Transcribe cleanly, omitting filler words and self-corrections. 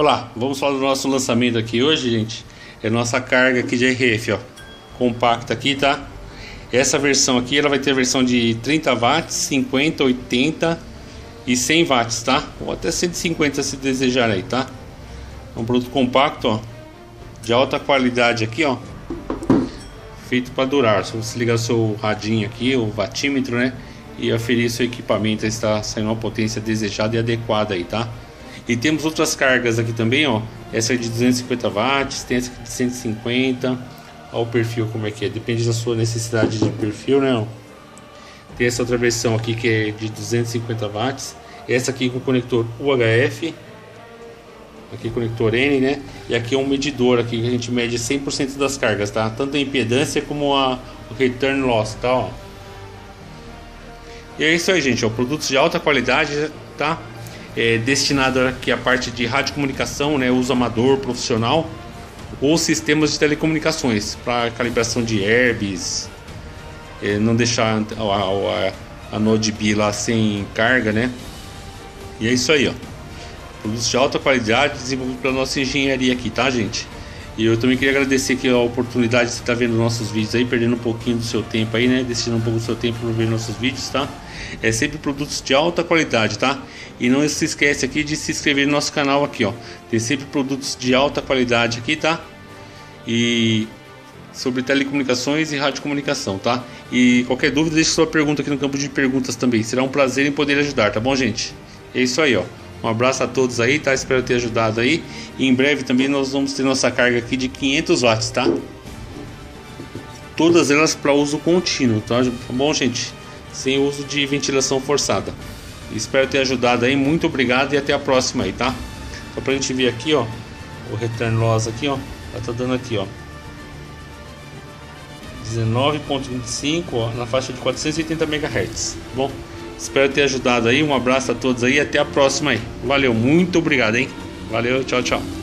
Olá, vamos falar do nosso lançamento aqui hoje, gente. É nossa carga aqui de RF, ó, compacta aqui, tá? Essa versão aqui, ela vai ter a versão de 30 watts, 50, 80 e 100 watts, tá? Ou até 150 se desejar aí, tá? É um produto compacto, ó, de alta qualidade aqui, ó, feito para durar. Se você ligar o seu radinho aqui, o vatímetro, né, e aferir seu equipamento está saindo uma potência desejada e adequada aí, tá? E temos outras cargas aqui também, ó. Essa é de 250 watts, tem essa aqui de 150. Olha o perfil como é que é, depende da sua necessidade de perfil, né? Tem essa outra versão aqui que é de 250 watts. Essa aqui com conector UHF. Aqui conector N, né? E aqui é um medidor aqui que a gente mede 100% das cargas, tá? Tanto a impedância como o Return Loss, tá? Ó. E é isso aí, gente, ó. Produtos de alta qualidade, tá? Destinado aqui à parte de radiocomunicação, né, uso amador, profissional ou sistemas de telecomunicações para calibração de herbs, não deixar a NodeB lá sem carga, né? E é isso aí, ó. Produtos de alta qualidade desenvolvidos pela nossa engenharia aqui, tá, gente? E eu também queria agradecer aqui a oportunidade de você estar vendo nossos vídeos aí, perdendo um pouquinho do seu tempo aí, né? Destinando um pouco do seu tempo para ver nossos vídeos, tá? É sempre produtos de alta qualidade, tá? E não se esquece aqui de se inscrever no nosso canal aqui, ó. Tem sempre produtos de alta qualidade aqui, tá? E sobre telecomunicações e radiocomunicação, tá? E qualquer dúvida, deixe sua pergunta aqui no campo de perguntas também. Será um prazer em poder ajudar, tá bom, gente? É isso aí, ó. Um abraço a todos aí, tá? Espero ter ajudado aí. E em breve também nós vamos ter nossa carga aqui de 500 watts, tá? Todas elas para uso contínuo, tá bom, gente? Sem uso de ventilação forçada. Espero ter ajudado aí. Muito obrigado e até a próxima aí, tá? Só pra gente ver aqui, ó, o Return Loss aqui, ó. Ela tá dando aqui, ó, 19.25, ó, na faixa de 480 MHz. Bom, espero ter ajudado aí, um abraço a todos aí, até a próxima aí. Valeu, muito obrigado, hein? Valeu, tchau, tchau.